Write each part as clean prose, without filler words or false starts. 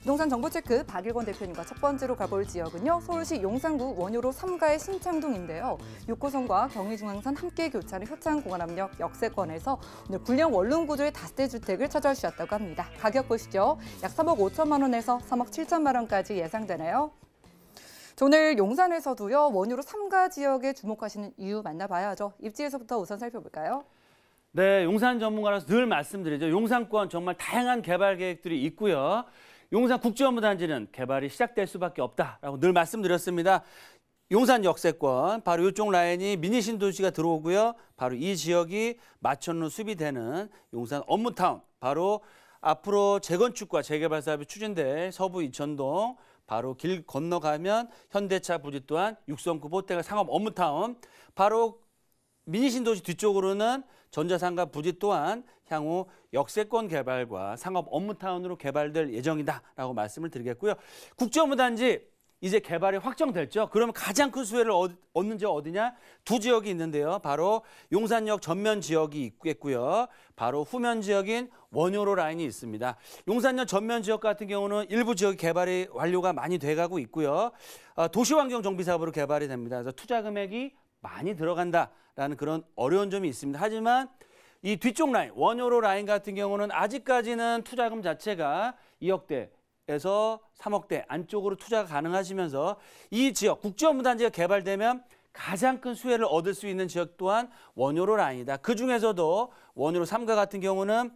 부동산 정보체크 박일권 대표님과 첫 번째로 가볼 지역은요. 서울시 용산구 원효로 3가의 신창동인데요. 6호선과 경의중앙선 함께 교차하는 효창공원역 역세권에서 오늘 불량 원룸 구조의 다세대 주택을 찾아주셨다고 합니다. 가격 보시죠. 약 3억 5천만 원에서 3억 7천만 원까지 예상되네요. 오늘 용산에서도요. 원효로 3가 지역에 주목하시는 이유 만나봐야죠. 입지에서부터 우선 살펴볼까요? 네, 용산 전문가라서 늘 말씀드리죠. 용산권 정말 다양한 개발 계획들이 있고요. 용산 국제업무단지는 개발이 시작될 수밖에 없다라고 늘 말씀드렸습니다. 용산 역세권, 바로 이쪽 라인이 미니 신도시가 들어오고요. 바로 이 지역이 마천루 수비되는 용산 업무타운, 바로 앞으로 재건축과 재개발 사업이 추진될 서부 이천동, 바로 길 건너가면 현대차 부지 또한 육성구 보태가 상업 업무타운, 바로 미니 신도시 뒤쪽으로는 전자상가 부지 또한 향후 역세권 개발과 상업 업무타운으로 개발될 예정이다라고 말씀을 드리겠고요. 국제업무단지 이제 개발이 확정됐죠. 그러면 가장 큰 수혜를 얻는 지역 어디냐? 두 지역이 있는데요. 바로 용산역 전면 지역이 있겠고요. 바로 후면 지역인 원효로 라인이 있습니다. 용산역 전면 지역 같은 경우는 일부 지역 개발이 완료가 많이 돼가고 있고요. 도시환경정비사업으로 개발이 됩니다. 그래서 투자 금액이 많이 들어간다라는 그런 어려운 점이 있습니다. 하지만 이 뒤쪽 라인, 원효로 라인 같은 경우는 아직까지는 투자금 자체가 2억대에서 3억대 안쪽으로 투자가 가능하시면서 이 지역, 국제업무단지가 개발되면 가장 큰 수혜를 얻을 수 있는 지역 또한 원효로 라인이다. 그중에서도 원효로 3가 같은 경우는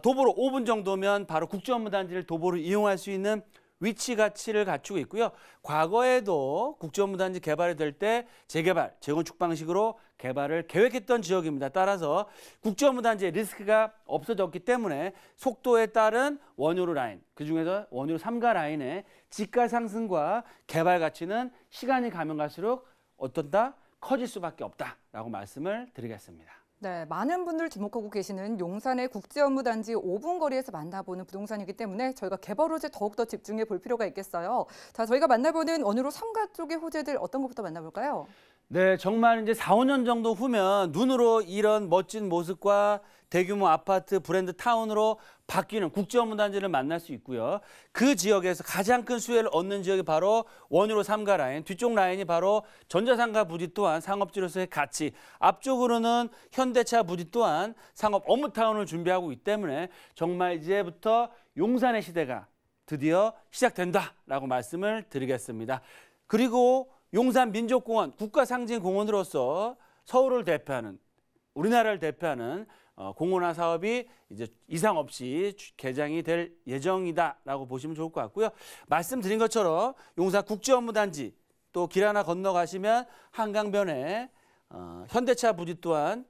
도보로 5분 정도면 바로 국제업무단지를 도보로 이용할 수 있는 위치 가치를 갖추고 있고요. 과거에도 국제업무단지 개발이 될 때 재개발, 재건축 방식으로 개발을 계획했던 지역입니다. 따라서 국제업무단지의 리스크가 없어졌기 때문에 속도에 따른 원효로 라인, 그중에서 원효로 3가 라인의 집가 상승과 개발 가치는 시간이 가면 갈수록 어떤다? 커질 수밖에 없다라고 말씀을 드리겠습니다. 네, 많은 분들 주목하고 계시는 용산의 국제업무단지 5분 거리에서 만나보는 부동산이기 때문에 저희가 개발 호재 더욱더 집중해 볼 필요가 있겠어요. 자, 저희가 만나보는 원효로 3가 쪽의 호재들 어떤 것부터 만나볼까요? 네, 정말 이제 4, 5년 정도 후면 눈으로 이런 멋진 모습과 대규모 아파트 브랜드 타운으로 바뀌는 국제업무단지를 만날 수 있고요. 그 지역에서 가장 큰 수혜를 얻는 지역이 바로 원효로 3가 라인, 뒤쪽 라인이 바로 전자상가 부지 또한 상업지로서의 가치, 앞쪽으로는 현대차 부지 또한 상업 업무타운을 준비하고 있기 때문에 정말 이제부터 용산의 시대가 드디어 시작된다라고 말씀을 드리겠습니다. 그리고 용산 민족공원, 국가상징공원으로서 서울을 대표하는, 우리나라를 대표하는 공원화 사업이 이제 이상 없이 개장이 될 예정이다라고 보시면 좋을 것 같고요. 말씀드린 것처럼 용산 국제업무단지, 또 길 하나 건너가시면 한강변에 현대차 부지 또한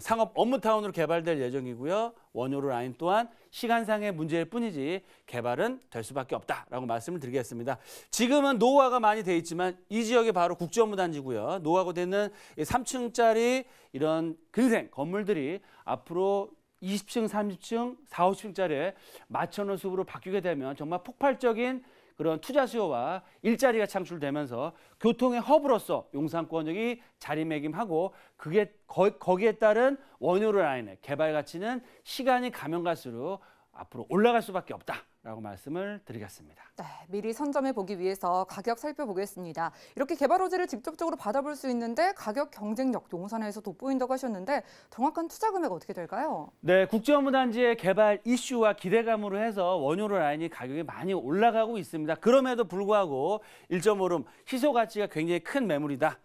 상업 업무타운으로 개발될 예정이고요. 원효로 라인 또한 시간상의 문제일 뿐이지 개발은 될 수밖에 없다라고 말씀을 드리겠습니다. 지금은 노후화가 많이 돼 있지만 이 지역이 바로 국제업무단지고요. 노후화가 되는 3층짜리 이런 근생 건물들이 앞으로 20층, 30층, 4, 50층짜리 마천루 숲으로 바뀌게 되면 정말 폭발적인 그런 투자 수요와 일자리가 창출되면서 교통의 허브로서 용산권역이 자리매김하고 그게 거기에 따른 원효로 라인의 개발 가치는 시간이 가면 갈수록 앞으로 올라갈 수밖에 없다라고 말씀을 드리겠습니다. 네, 미리 선점해 보기 위해서 가격 살펴보겠습니다. 이렇게 개발 호재를 직접적으로 받아볼 수 있는데 가격 경쟁력 용산에서 돋보인다고 하셨는데 정확한 투자 금액 어떻게 될까요? 네, 국제업무단지의 개발 이슈와 기대감으로 해서 원효로 라인이 가격이 많이 올라가고 있습니다. 그럼에도 불구하고 1.5룸 희소 가치가 굉장히 큰 매물이다.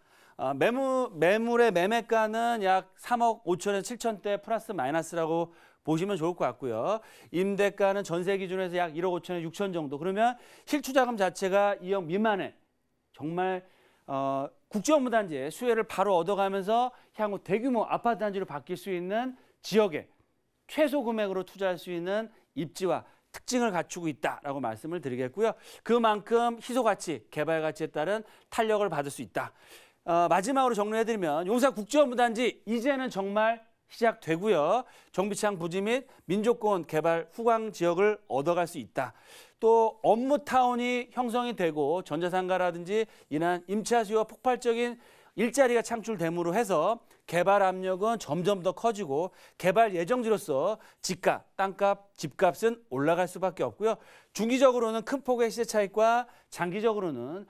매물의 매매가는 약 3억 5천에서 7천대 플러스 마이너스라고 보시면 좋을 것 같고요. 임대가는 전세 기준에서 약 1억 5천에서 6천 정도. 그러면 실투자금 자체가 2억 미만에 정말 국제업무단지의 수혜를 바로 얻어가면서 향후 대규모 아파트 단지로 바뀔 수 있는 지역에 최소 금액으로 투자할 수 있는 입지와 특징을 갖추고 있다라고 말씀을 드리겠고요. 그만큼 희소가치, 개발가치에 따른 탄력을 받을 수 있다. 마지막으로 정리해드리면 용산 국제업무단지 이제는 정말 시작되고요. 정비창 부지 및 민족공원 개발 후광 지역을 얻어갈 수 있다. 또 업무타운이 형성이 되고 전자상가라든지 이러한 임차 수요와 폭발적인 일자리가 창출됨으로 해서 개발 압력은 점점 더 커지고 개발 예정지로서 집값, 땅값, 집값은 올라갈 수밖에 없고요. 중기적으로는 큰 폭의 시세 차익과 장기적으로는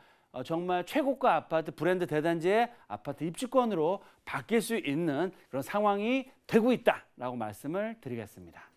정말 최고가 아파트 브랜드 대단지의 아파트 입주권으로 바뀔 수 있는 그런 상황이 되고 있다라고 말씀을 드리겠습니다.